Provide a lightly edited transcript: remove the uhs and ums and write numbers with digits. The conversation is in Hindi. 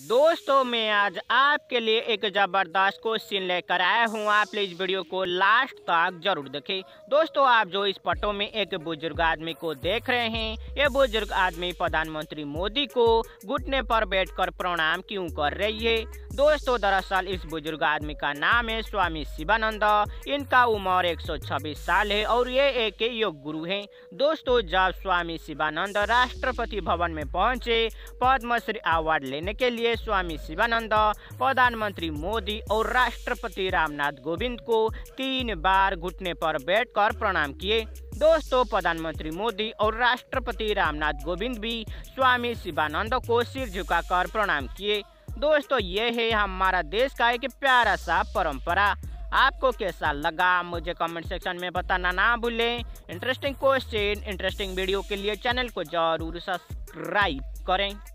दोस्तों मैं आज आपके लिए एक ज़बरदस्त क्वेश्चन लेकर आया हूँ। आप प्लीज़ वीडियो को लास्ट तक जरूर देखें। दोस्तों आप जो इस फोटो में एक बुजुर्ग आदमी को देख रहे हैं, ये बुजुर्ग आदमी प्रधानमंत्री मोदी को घुटने पर बैठकर प्रणाम क्यों कर रही है। दोस्तों दरअसल इस बुजुर्ग आदमी का नाम है स्वामी शिवानंद। इनका उम्र 126 साल है और ये एक योग गुरु हैं। दोस्तों जब स्वामी शिवानंद राष्ट्रपति भवन में पहुँचे, पद्मश्री अवार्ड लेने के लिए स्वामी शिवानंद प्रधानमंत्री मोदी और राष्ट्रपति रामनाथ कोविंद को 3 बार घुटने पर बैठकर प्रणाम किए। दोस्तों प्रधानमंत्री मोदी और राष्ट्रपति रामनाथ कोविंद भी स्वामी शिवानंद को सिर झुकाकर प्रणाम किए। दोस्तों ये है हमारा देश का एक प्यारा सा परंपरा। आपको कैसा लगा मुझे कमेंट सेक्शन में बताना ना भूलें। इंटरेस्टिंग क्वेश्चन, इंटरेस्टिंग वीडियो के लिए चैनल को जरूर सब्सक्राइब करें।